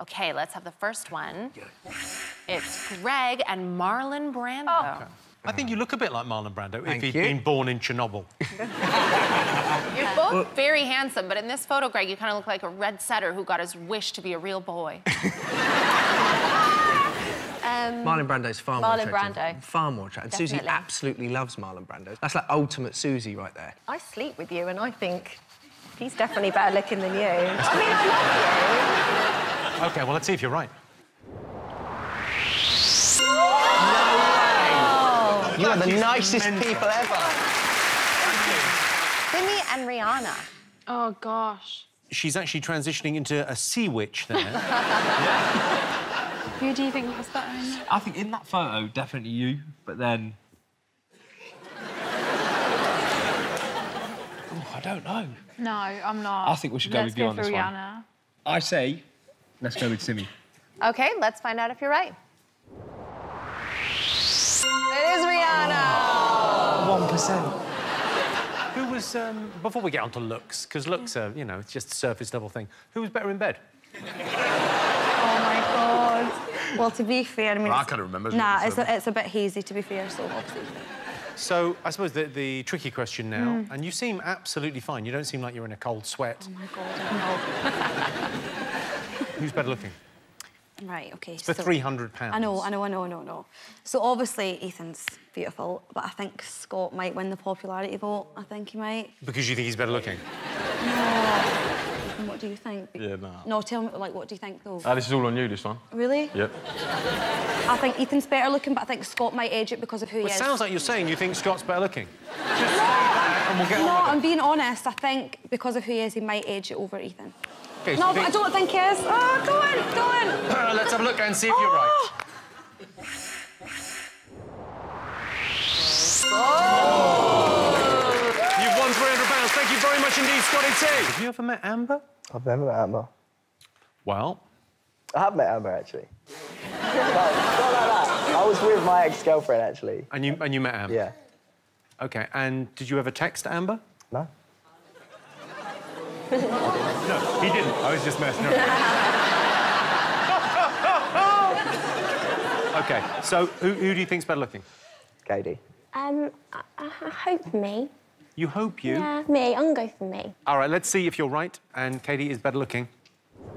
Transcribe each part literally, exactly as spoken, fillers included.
Okay, let's have the first one. It's Greg and Marlon Brando. Oh. Okay. I think you look a bit like Marlon Brando Thank if he'd you. been born in Chernobyl. You're both very handsome, but in this photo, Greg, you kind of look like a red setter who got his wish to be a real boy. Um, Marlon Brando's far more attractive. Marlon Brando. Far more attractive. Definitely. Susie absolutely loves Marlon Brando. That's like ultimate Susie right there. I sleep with you and I think he's definitely better looking than you. I mean, I love you. OK, well, let's see if you're right. No way! You are the nicest people ever. Jimmy and Rihanna. Oh, gosh. She's actually transitioning into a sea witch there. Yeah. Who do you think was better in that? I think in that photo, definitely you, but then... oh, I don't know. No, I'm not. I think we should go let's with you go on this Rihanna. one. I say, let's go with Simmy. OK, let's find out if you're right. It is Rihanna! One oh. percent. Who was, um... before we get on to looks, because looks are, you know, it's just a surface-level thing, who was better in bed? Oh, my God. Well, to be fair, I mean... Well, I can't remember. Nah, it's a, it's a bit hazy, to be fair, so... Obviously. So, I suppose the, the tricky question now, mm. and you seem absolutely fine. You don't seem like you're in a cold sweat. Oh, my God, no. Who's better looking? Right, OK, so... For three hundred pounds. I know, I know, I know, I know, I know. So, obviously, Ethan's beautiful, but I think Scott might win the popularity vote. I think he might. Because you think he's better looking? No. And what do you think? Yeah, nah. No, tell me, like, what do you think, though? Uh, this is all on you, this one. Really? Yep. I think Ethan's better looking, but I think Scott might edge it because of who well, he is. It sounds like you're saying you think Scott's better looking. Just no, say that and we'll get no on I'm it. being honest. I think because of who he is, he might edge it over Ethan. Okay, so no, but think... I don't think he is. Oh, go in, go in. Uh, let's have a look and see if oh. you're right. Oh. Oh. You've won three hundred pounds. Thank you very much indeed, Scotty T. Have you ever met Amber? I've never met Amber. Well... I have met Amber, actually. no, not like that. I was with my ex-girlfriend, actually. And you, and you met Amber? Yeah. OK, and did you ever text Amber? No. No, he didn't. I was just messing around. OK, so who, who do you think's better looking? Katie. Um, I, I hope me. You hope you? Yeah, me. I'm going for me. All right, let's see if you're right. And Katie is better looking. Oh.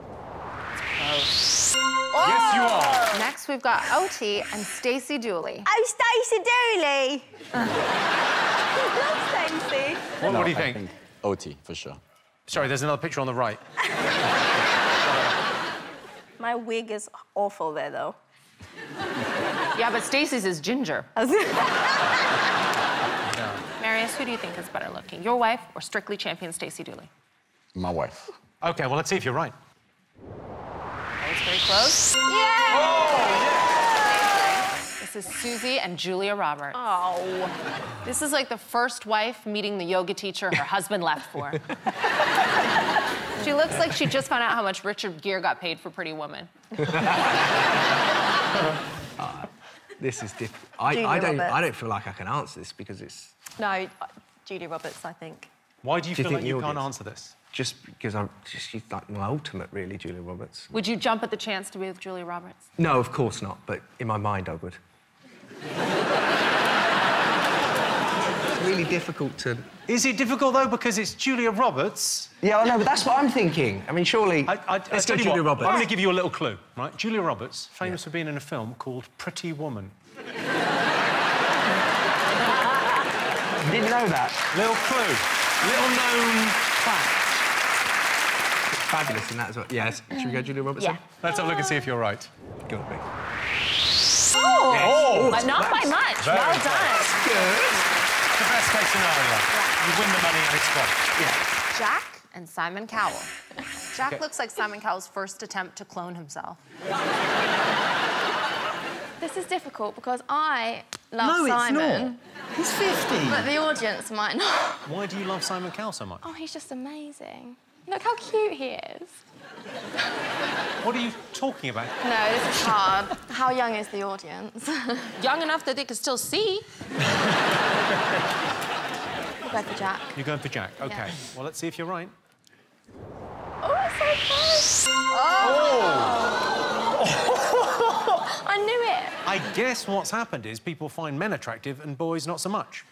Oh. Yes, you are. Next, we've got Oti and Stacey Dooley. Oh, Stacey Dooley! I love Stacey. What, no, what do you think? I think Oti, for sure. Sorry, there's another picture on the right. My wig is awful there, though. Yeah, but Stacey's is ginger. Marius, who do you think is better looking, your wife or Strictly champion Stacey Dooley? My wife. OK, well, let's see if you're right. That was very close. Yay! Oh, yes! This is Susie and Julia Roberts. Oh. This is like the first wife meeting the yoga teacher her husband left for. She looks like she just found out how much Richard Gere got paid for Pretty Woman. uh, this is difficult. I, I, don't, I don't feel like I can answer this because it's... No, Julia Roberts, I think. Why do you do feel you like you can't answer this? Just because I'm... Just, she's like my ultimate, really, Julia Roberts. Would you jump at the chance to be with Julia Roberts? No, of course not, but in my mind, I would. It's really difficult to... Is it difficult, though, because it's Julia Roberts? Yeah, I know, but that's what I'm thinking. I mean, surely... I, I, let's go Julia what, Roberts. I'm going to give you a little clue, right? Julia Roberts, famous yeah. for being in a film called Pretty Woman. I didn't know that. Little clue. Little known fact. It's fabulous in that as well. Yes. Should we go Julia Roberts? Yeah. Let's have a look and see if you're right. Got me. Oh! Yes. Oh, but not by much. Very well done. That's good. It's the best case scenario. Yeah. You win the money and it's fun. Yeah. Jack and Simon Cowell. Jack okay. looks like Simon Cowell's first attempt to clone himself. This is difficult because I love no, Simon. No, it's not. He's fifty. But the audience might not. Why do you love Simon Cowell so much? Oh, he's just amazing. Look how cute he is. What are you talking about? No, this is hard. How young is the audience? Young enough that they can still see. We'll go for Jack. You're going for Jack? OK. Yeah. Well, let's see if you're right. Oh, it's so close. Oh! Oh. I guess what's happened is people find men attractive and boys not so much.